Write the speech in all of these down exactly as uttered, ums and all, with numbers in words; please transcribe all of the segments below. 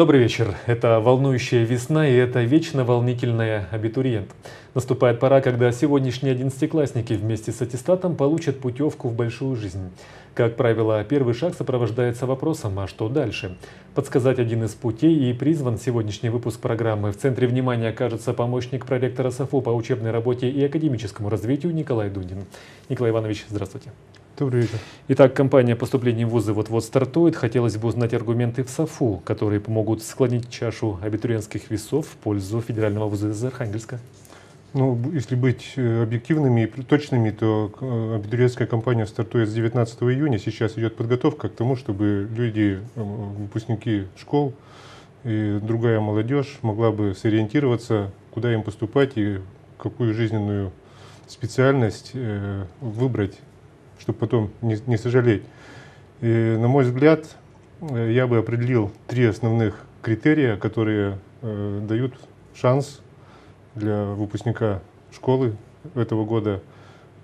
Добрый вечер. Это волнующая весна и это вечно волнительная абитуриент. Наступает пора, когда сегодняшние одиннадцатиклассники вместе с аттестатом получат путевку в большую жизнь. Как правило, первый шаг сопровождается вопросом «А что дальше?». Подсказать один из путей и призван сегодняшний выпуск программы. В центре внимания окажется помощник проректора САФУ по учебной работе и академическому развитию Николай Дундин. Николай Иванович, здравствуйте. Добрый вечер. Итак, кампания поступления в вузы вот-вот стартует. Хотелось бы узнать аргументы в САФУ, которые помогут склонить чашу абитуриентских весов в пользу федерального вуза из Архангельска. Ну, если быть объективными и точными, то абитуриентская кампания стартует с девятнадцатого июня. Сейчас идет подготовка к тому, чтобы люди, выпускники школ и другая молодежь могла бы сориентироваться, куда им поступать и какую жизненную специальность выбрать, чтобы потом не, не сожалеть. И, на мой взгляд, я бы определил три основных критерия, которые дают шанс для выпускника школы этого года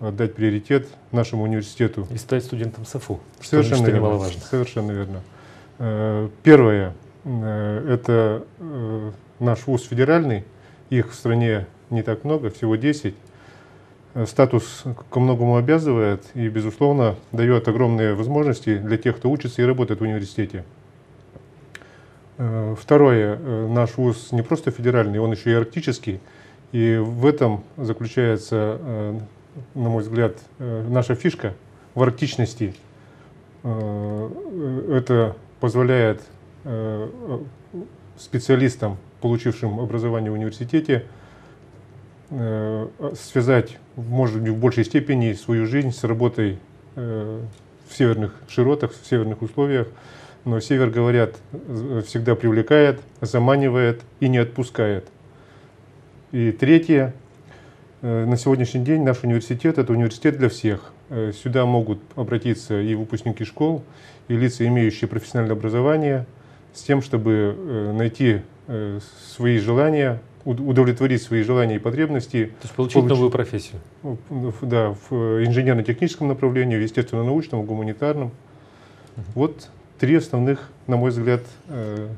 отдать приоритет нашему университету. И стать студентом САФУ. Совершенно верно. Немаловажно. Совершенно верно. Первое, это наш вуз федеральный, их в стране не так много, всего десять. Статус ко многому обязывает и, безусловно, дает огромные возможности для тех, кто учится и работает в университете. Второе, наш вуз не просто федеральный, он еще и арктический, и в этом заключается, на мой взгляд, наша фишка в арктичности. Это позволяет специалистам, получившим образование в университете, связать, может быть, в большей степени свою жизнь с работой в северных широтах, в северных условиях. Но север, говорят, всегда привлекает, заманивает и не отпускает. И третье. На сегодняшний день наш университет – это университет для всех. Сюда могут обратиться и выпускники школ, и лица, имеющие профессиональное образование, с тем, чтобы найти свои желания, удовлетворить свои желания и потребности. То есть получить получ... новую профессию. Да, в инженерно-техническом направлении, в естественно-научном, в гуманитарном. Uh-huh. Вот. Три основных, на мой взгляд,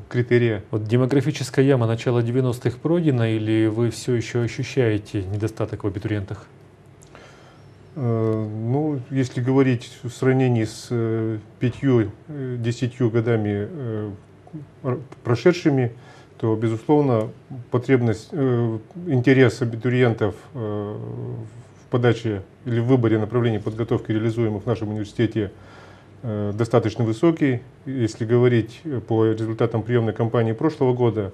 критерия. Вот демографическая яма начала девяностых пройдена, или вы все еще ощущаете недостаток в абитуриентах? Ну, если говорить в сравнении с пятью-десятью годами прошедшими, то, безусловно, потребность, интерес абитуриентов в подаче или в выборе направлений подготовки, реализуемых в нашем университете, достаточно высокий. Если говорить по результатам приемной кампании прошлого года,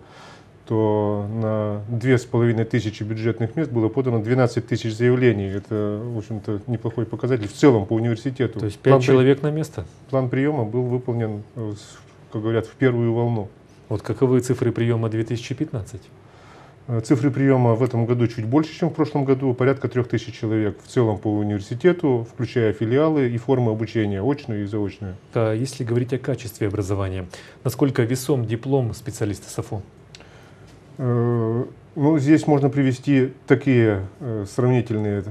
то на две с половиной тысячи бюджетных мест было подано двенадцать тысяч заявлений. Это, в общем-то, неплохой показатель в целом по университету. То есть пять человек на место? План приема был выполнен, как говорят, в первую волну. Вот каковы цифры приема две тысячи пятнадцать? Цифры приема в этом году чуть больше, чем в прошлом году, порядка трёх тысяч человек в целом по университету, включая филиалы и формы обучения, очную и заочную. А если говорить о качестве образования, насколько весом диплом специалиста САФУ? Ну, здесь можно привести такие сравнительные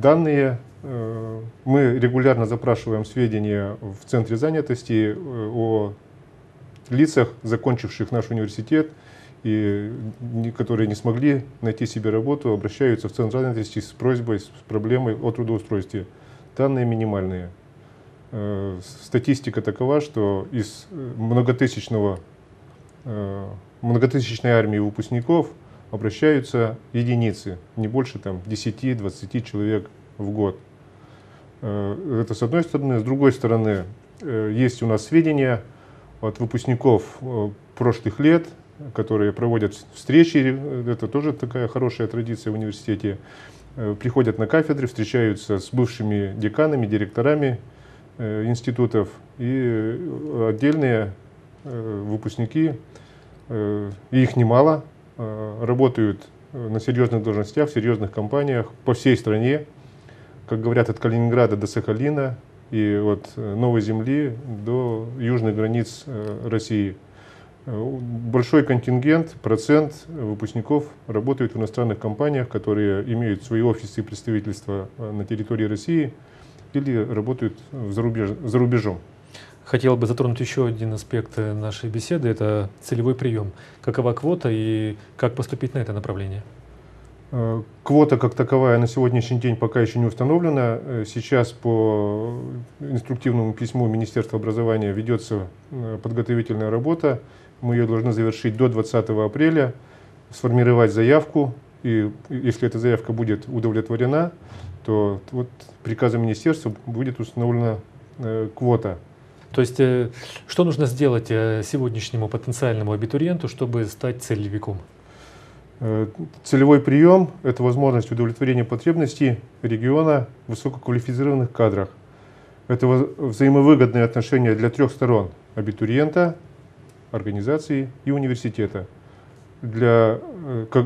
данные. Мы регулярно запрашиваем сведения в Центре занятости о лицах, закончивших наш университет, и которые не смогли найти себе работу, обращаются в Центр занятости с просьбой, с проблемой о трудоустройстве. Данные минимальные. Статистика такова, что из многотысячного, многотысячной армии выпускников обращаются единицы, не больше там десяти-двадцати человек в год. Это с одной стороны. С другой стороны, есть у нас сведения от выпускников прошлых лет, которые проводят встречи, это тоже такая хорошая традиция в университете, приходят на кафедры, встречаются с бывшими деканами, директорами институтов, и отдельные выпускники, их немало, работают на серьезных должностях, в серьезных компаниях по всей стране, как говорят, от Калининграда до Сахалина и от Новой Земли до южных границ России. Большой контингент, процент выпускников работают в иностранных компаниях, которые имеют свои офисы и представительства на территории России или работают за рубеж, за рубежом. хотел бы затронуть еще один аспект нашей беседы, это целевой прием. Какова квота и как поступить на это направление? Квота как таковая на сегодняшний день пока еще не установлена. Сейчас по инструктивному письму Министерства образования ведется подготовительная работа. Мы ее должны завершить до двадцатого апреля, сформировать заявку. И если эта заявка будет удовлетворена, то вот приказом министерства будет установлена квота. То есть что нужно сделать сегодняшнему потенциальному абитуриенту, чтобы стать целевиком? Целевой прием – это возможность удовлетворения потребностей региона в высококвалифицированных кадрах. Это взаимовыгодные отношения для трех сторон – абитуриента, организации и университета. Для, как,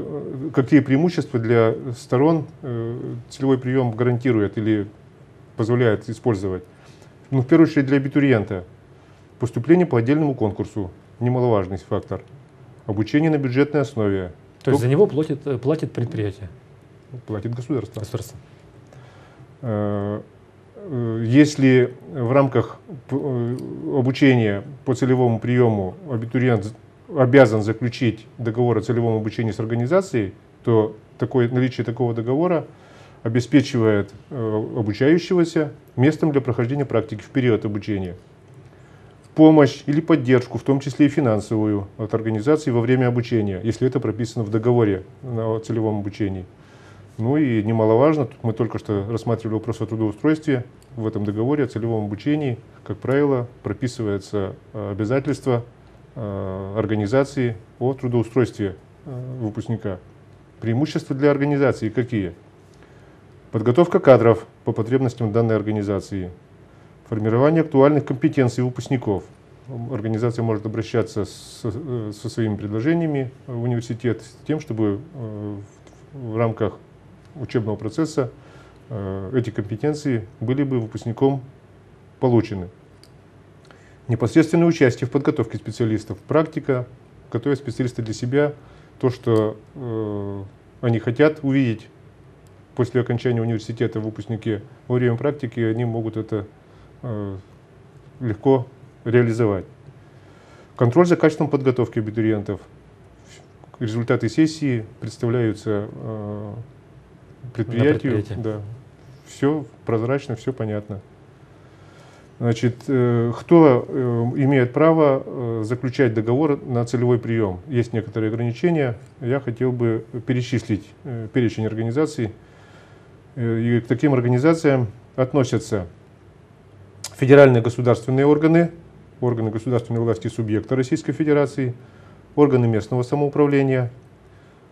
какие преимущества для сторон целевой прием гарантирует или позволяет использовать? Ну, в первую очередь для абитуриента – поступление по отдельному конкурсу, немаловажный фактор, обучение на бюджетной основе. То есть за него платит, платит предприятие? Платит государство. Государство. Если в рамках обучения по целевому приему абитуриент обязан заключить договор о целевом обучении с организацией, то такое, наличие такого договора обеспечивает обучающегося местом для прохождения практики в период обучения. Помощь или поддержку, в том числе и финансовую, от организации во время обучения, если это прописано в договоре о целевом обучении. Ну и немаловажно, мы только что рассматривали вопрос о трудоустройстве, в этом договоре о целевом обучении, как правило, прописывается обязательство организации о трудоустройстве выпускника. Преимущества для организации какие? Подготовка кадров по потребностям данной организации. Формирование актуальных компетенций выпускников. Организация может обращаться с, со своими предложениями в университет с тем, чтобы в рамках учебного процесса эти компетенции были бы выпускником получены. Непосредственное участие в подготовке специалистов. Практика, готовя специалиста для себя, то, что они хотят увидеть после окончания университета в выпускнике, во время практики они могут это легко реализовать. Контроль за качеством подготовки абитуриентов. Результаты сессии представляются э, предприятию. Да. Все прозрачно, все понятно. Значит, э, кто э, имеет право э, заключать договор на целевой прием? Есть некоторые ограничения. Я хотел бы перечислить э, перечень организаций. Э, и к таким организациям относятся федеральные государственные органы, органы государственной власти субъекта Российской Федерации, органы местного самоуправления,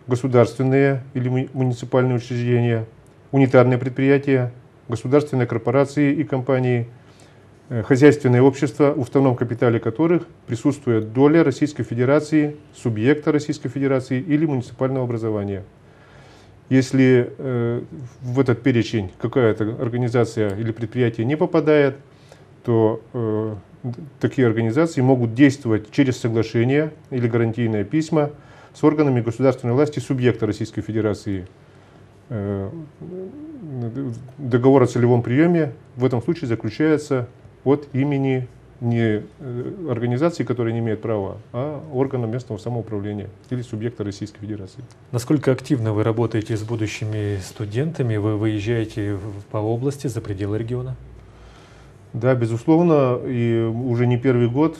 государственные или муниципальные учреждения, унитарные предприятия, государственные корпорации и компании, хозяйственные общества, в уставном капитале которых присутствует доля Российской Федерации, субъекта Российской Федерации или муниципального образования. Если э, в этот перечень какая-то организация или предприятие не попадает, то э, такие организации могут действовать через соглашение или гарантийное письма с органами государственной власти субъекта Российской Федерации. Э, договор о целевом приеме в этом случае заключается от имени не организации, которые не имеют права, а органа местного самоуправления или субъекта Российской Федерации. Насколько активно вы работаете с будущими студентами? Вы выезжаете по области, за пределы региона? Да, безусловно, и уже не первый год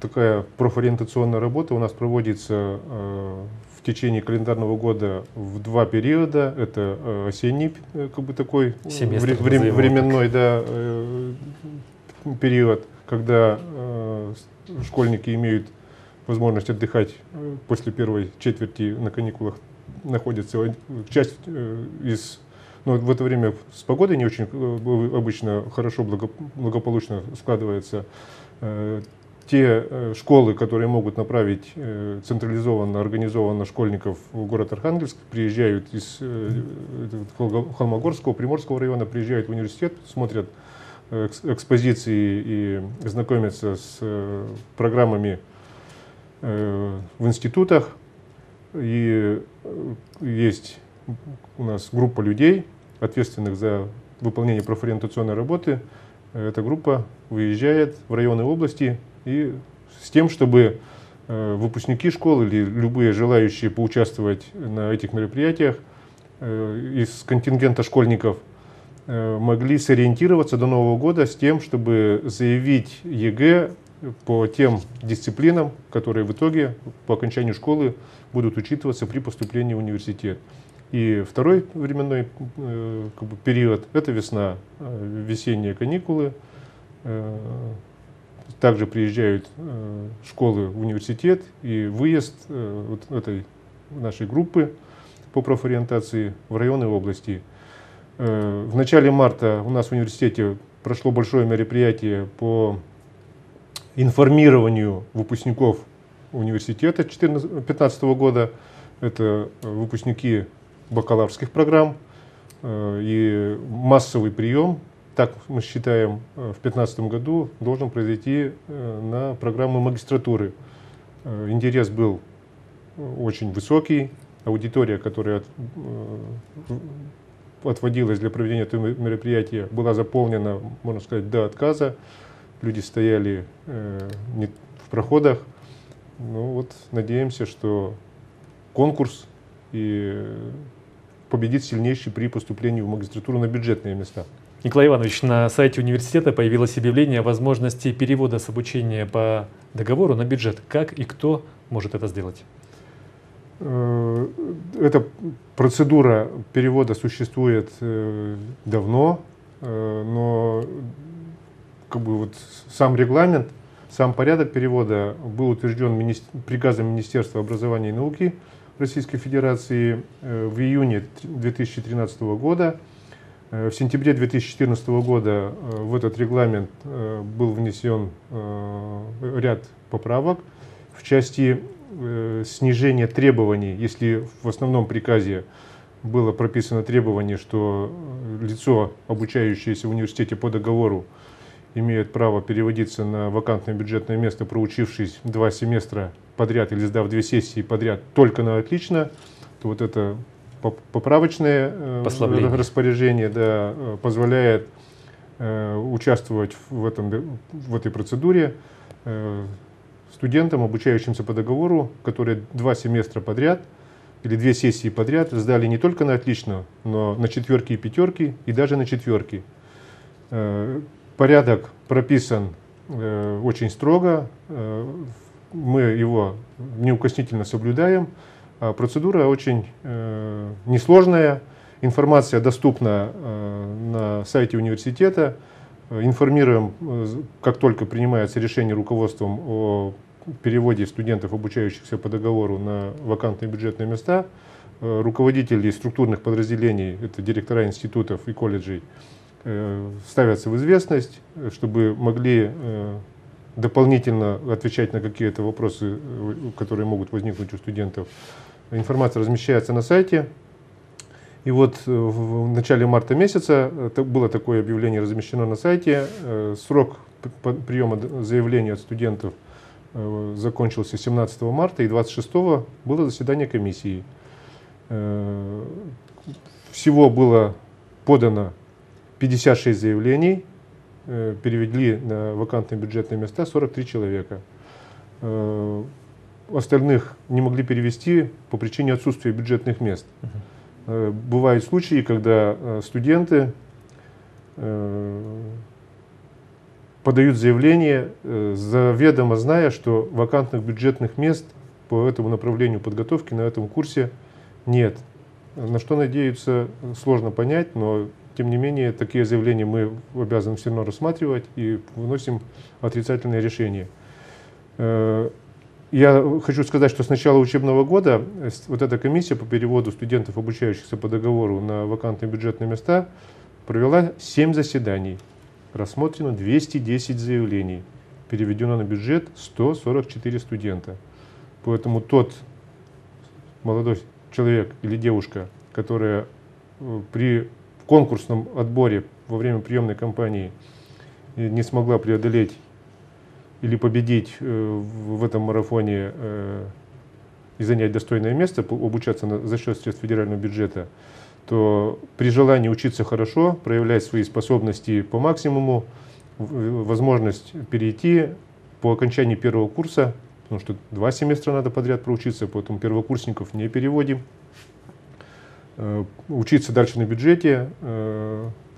такая профориентационная работа у нас проводится в течение календарного года в два периода. Это осенний, как бы такой семестр, вре- временной да, период, когда школьники имеют возможность отдыхать после первой четверти на каникулах, находятся часть из... Но в это время с погодой не очень обычно хорошо, благополучно складывается. Те школы, которые могут направить централизованно, организованно школьников в город Архангельск, приезжают из Холмогорского, Приморского района, приезжают в университет, смотрят экспозиции и знакомятся с программами в институтах. И есть у нас группа людей, ответственных за выполнение профориентационной работы, эта группа выезжает в районы области и с тем, чтобы выпускники школ или любые желающие поучаствовать на этих мероприятиях из контингента школьников могли сориентироваться до Нового года с тем, чтобы заявить ЕГЭ по тем дисциплинам, которые в итоге по окончанию школы будут учитываться при поступлении в университет. И второй временной как бы, период – это весна, весенние каникулы. Также приезжают школы в университет и выезд вот этой нашей группы по профориентации в районы области. В начале марта у нас в университете прошло большое мероприятие по информированию выпускников университета две тысячи пятнадцатого года. Это выпускники бакалаврских программ и массовый прием, так мы считаем, в две тысячи пятнадцатом году должен произойти на программы магистратуры. Интерес был очень высокий, аудитория, которая отводилась для проведения этого мероприятия, была заполнена, можно сказать, до отказа. Люди стояли в проходах. Ну вот, надеемся, что конкурс и победит сильнейший при поступлении в магистратуру на бюджетные места. Николай Иванович, на сайте университета появилось объявление о возможности перевода с обучения по договору на бюджет. Как и кто может это сделать? Эта процедура перевода существует давно, но как бы вот сам регламент, сам порядок перевода был утвержден приказом Министерства образования и науки Российской Федерации в июне две тысячи тринадцатого года. В сентябре две тысячи четырнадцатого года в этот регламент был внесен ряд поправок в части снижения требований. Если в основном приказе было прописано требование, что лицо, обучающееся в университете по договору, имеет право переводиться на вакантное бюджетное место, проучившись два семестра подряд или сдав две сессии подряд только на отлично, то вот это поправочное Послабление. распоряжение да, позволяет э, участвовать в, этом, в этой процедуре э, студентам, обучающимся по договору, которые два семестра подряд или две сессии подряд сдали не только на отлично, но на четверки и пятерки и даже на четверки. Э, порядок прописан э, очень строго, э, мы его неукоснительно соблюдаем. Процедура очень э, несложная, информация доступна э, на сайте университета. Информируем, э, как только принимается решение руководством о переводе студентов, обучающихся по договору на вакантные бюджетные места. Э, руководители структурных подразделений, это директора институтов и колледжей, э, ставятся в известность, чтобы могли э, дополнительно отвечать на какие-то вопросы, которые могут возникнуть у студентов. Информация размещается на сайте. И вот в начале марта месяца было такое объявление размещено на сайте. Срок приема заявлений от студентов закончился семнадцатого марта, и двадцать шестого было заседание комиссии. Всего было подано пятьдесят шесть заявлений. Перевели на вакантные бюджетные места сорок три человека. Остальных не могли перевести по причине отсутствия бюджетных мест. Uh-huh. Бывают случаи, когда студенты подают заявление, заведомо зная, что вакантных бюджетных мест по этому направлению подготовки на этом курсе нет. На что надеются, сложно понять, но тем не менее, такие заявления мы обязаны все равно рассматривать и выносим отрицательное решение. Я хочу сказать, что с начала учебного года вот эта комиссия по переводу студентов, обучающихся по договору на вакантные бюджетные места, провела семь заседаний. Рассмотрено двести десять заявлений. Переведено на бюджет сто сорок четыре студента. Поэтому тот молодой человек или девушка, которая при конкурсном отборе во время приемной кампании не смогла преодолеть или победить в этом марафоне и занять достойное место, обучаться за счет средств федерального бюджета, то при желании учиться хорошо, проявлять свои способности по максимуму, возможность перейти по окончании первого курса, потому что два семестра надо подряд проучиться, поэтому первокурсников не переводим. Учиться дальше на бюджете,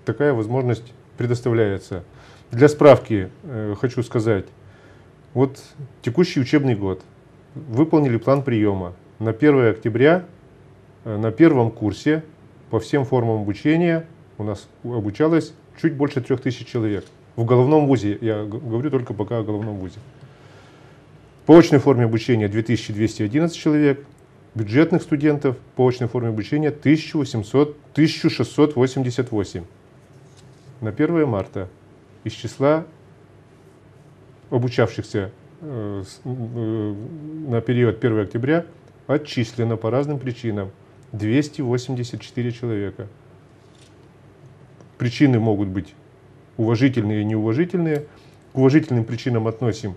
такая возможность предоставляется. Для справки хочу сказать, вот текущий учебный год, выполнили план приема на первое октября, на первом курсе по всем формам обучения у нас обучалось чуть больше трёх тысяч человек. В головном вузе, я говорю только пока о головном вузе. По очной форме обучения две тысячи двести одиннадцать человек, бюджетных студентов по очной форме обучения тысяча шестьсот восемьдесят восемь. На первое марта из числа обучавшихся на период первое октября отчислено по разным причинам двести восемьдесят четыре человека. Причины могут быть уважительные и неуважительные. К уважительным причинам относим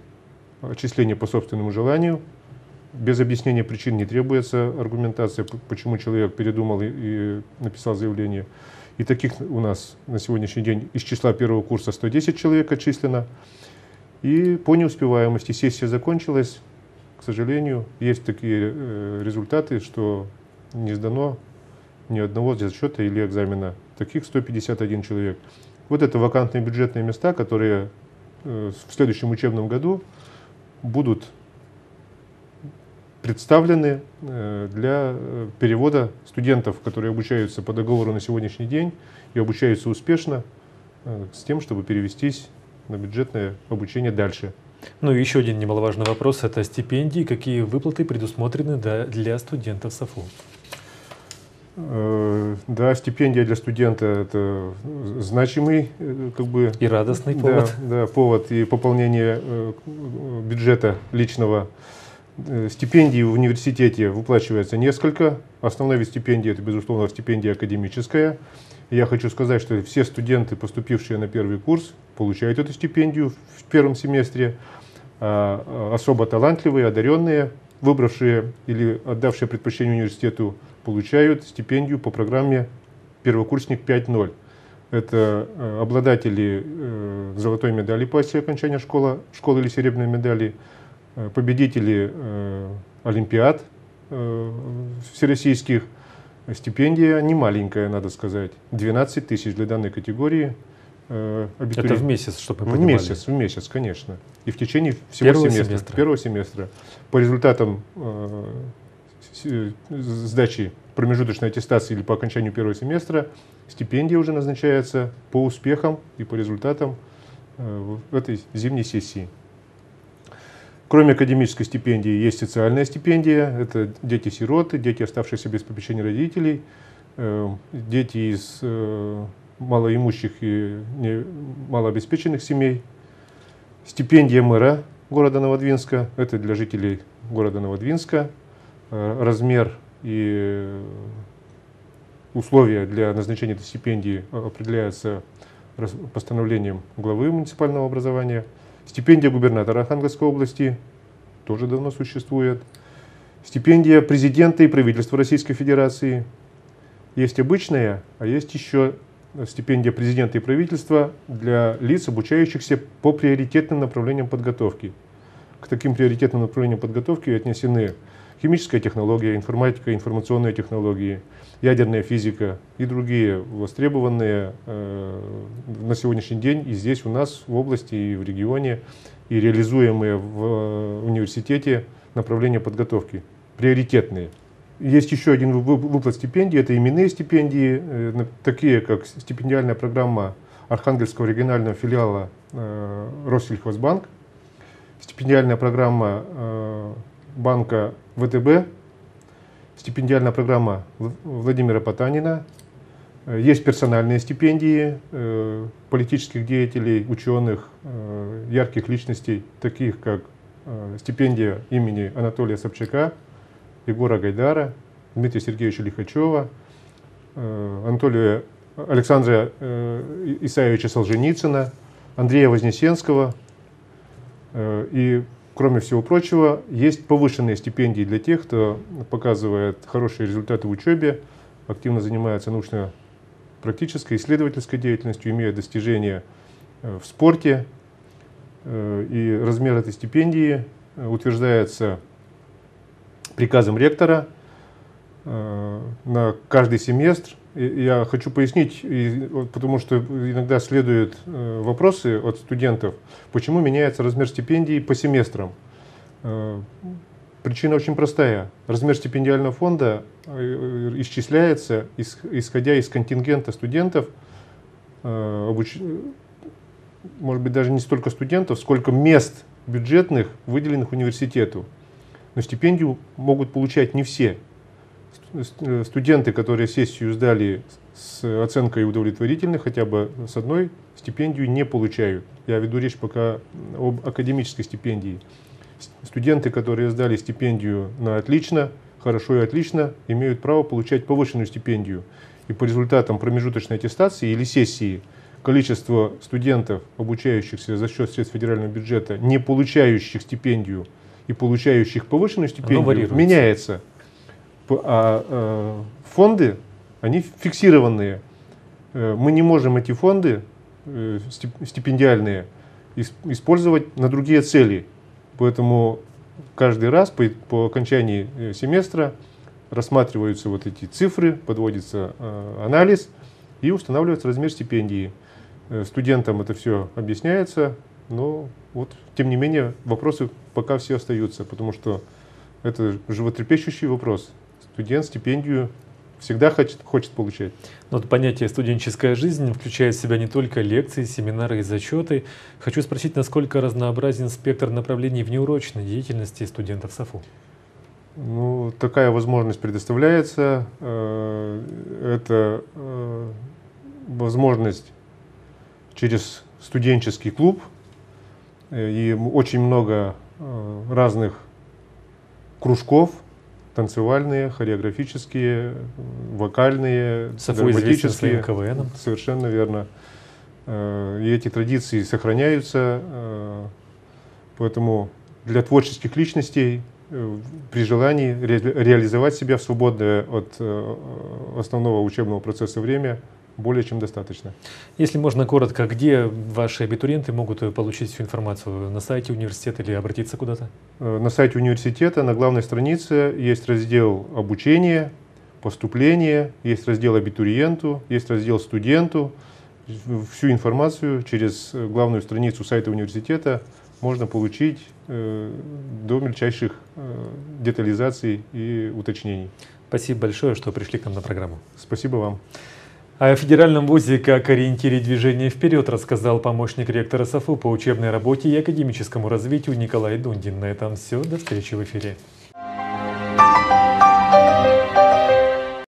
отчисление по собственному желанию. Без объяснения причин не требуется аргументация, почему человек передумал и написал заявление. И таких у нас на сегодняшний день из числа первого курса сто десять человек отчислено. И по неуспеваемости сессия закончилась. К сожалению, есть такие результаты, что не сдано ни одного зачета или экзамена. Таких сто пятьдесят один человек. Вот это вакантные бюджетные места, которые в следующем учебном году будут представлены для перевода студентов, которые обучаются по договору на сегодняшний день и обучаются успешно, с тем, чтобы перевестись на бюджетное обучение дальше. Ну и еще один немаловажный вопрос – это стипендии. Какие выплаты предусмотрены для студентов САФУ? Да, стипендия для студента – это значимый, как бы, и радостный повод. Да, да, повод и пополнение бюджета личного. Стипендий в университете выплачивается несколько. Основной вид стипендии – это, безусловно, стипендия академическая. Я хочу сказать, что все студенты, поступившие на первый курс, получают эту стипендию в первом семестре. А особо талантливые, одаренные, выбравшие или отдавшие предпочтение университету, получают стипендию по программе «Первокурсник пять ноль». Это обладатели золотой медали по оси окончания школы, школы или серебряной медали, победители э, олимпиад э, всероссийских. Стипендия не маленькая, надо сказать, двенадцать тысяч для данной категории э, абитуриентов. Это в месяц, чтобы вы понимали? В месяц, в месяц, конечно. И в течение всего первого семестра, семестра. Первого семестра. По результатам э, сдачи промежуточной аттестации или по окончанию первого семестра стипендия уже назначается по успехам и по результатам э, этой зимней сессии. Кроме академической стипендии есть социальная стипендия, это дети-сироты, дети, оставшиеся без попечения родителей, дети из малоимущих и малообеспеченных семей. Стипендия мэра города Новодвинска, это для жителей города Новодвинска. Размер и условия для назначения этой стипендии определяются постановлением главы муниципального образования. Стипендия губернатора Архангельской области тоже давно существует. Стипендия президента и правительства Российской Федерации. Есть обычная, а есть еще стипендия президента и правительства для лиц, обучающихся по приоритетным направлениям подготовки. К таким приоритетным направлениям подготовки отнесены химическая технология, информатика, информационные технологии, ядерная физика и другие востребованные э, на сегодняшний день и здесь у нас в области и в регионе, и реализуемые в э, университете направления подготовки, приоритетные. Есть еще один выплат стипендий, это именные стипендии, э, такие как стипендиальная программа Архангельского регионального филиала э, Россельхозбанк, стипендиальная программа э, банка вэ тэ бэ, стипендиальная программа Владимира Потанина. Есть персональные стипендии политических деятелей, ученых, ярких личностей, таких как стипендия имени Анатолия Собчака, Егора Гайдара, Дмитрия Сергеевича Лихачева, Анатолия Александра Исаевича Солженицына, Андрея Вознесенского. И кроме всего прочего, есть повышенные стипендии для тех, кто показывает хорошие результаты в учебе, активно занимается научно-практической, исследовательской деятельностью, имеет достижения в спорте. И размер этой стипендии утверждается приказом ректора на каждый семестр. Я хочу пояснить, потому что иногда следуют вопросы от студентов, почему меняется размер стипендий по семестрам. Причина очень простая. Размер стипендиального фонда исчисляется, исходя из контингента студентов, может быть, даже не столько студентов, сколько мест бюджетных, выделенных университету. Но стипендию могут получать не все. Студенты, которые сессию сдали с оценкой удовлетворительной, хотя бы с одной, стипендию не получают. Я веду речь пока об академической стипендии. Студенты, которые сдали стипендию на отлично, хорошо и отлично, имеют право получать повышенную стипендию. И по результатам промежуточной аттестации или сессии количество студентов, обучающихся за счет средств федерального бюджета, не получающих стипендию и получающих повышенную стипендию, меняется. А фонды, они фиксированные. Мы не можем эти фонды стипендиальные использовать на другие цели. Поэтому каждый раз по, по окончании семестра рассматриваются вот эти цифры, подводится э, анализ и устанавливается размер стипендии. Э, студентам это все объясняется, но вот, тем не менее вопросы пока все остаются, потому что это животрепещущий вопрос. Студент стипендию всегда хочет, хочет получать. Но вот понятие «студенческая жизнь» включает в себя не только лекции, семинары и зачеты. Хочу спросить, насколько разнообразен спектр направлений внеурочной деятельности студентов САФУ? Ну, такая возможность предоставляется. Это возможность через студенческий клуб. И очень много разных кружков. Танцевальные, хореографические, вокальные, САФУ известен своим КВНом. Совершенно верно. И эти традиции сохраняются. Поэтому для творческих личностей при желании ре реализовать себя в свободное от основного учебного процесса время более чем достаточно. Если можно коротко, где ваши абитуриенты могут получить всю информацию? На сайте университета или обратиться куда-то? На сайте университета на главной странице есть раздел «Обучение», «Поступление», есть раздел «Абитуриенту», есть раздел «Студенту». Всю информацию через главную страницу сайта университета можно получить до мельчайших детализаций и уточнений. Спасибо большое, что пришли к нам на программу. Спасибо вам. О федеральном вузе как ориентире движения вперед рассказал помощник ректора САФУ по учебной работе и академическому развитию Николай Дундин. На этом все. До встречи в эфире.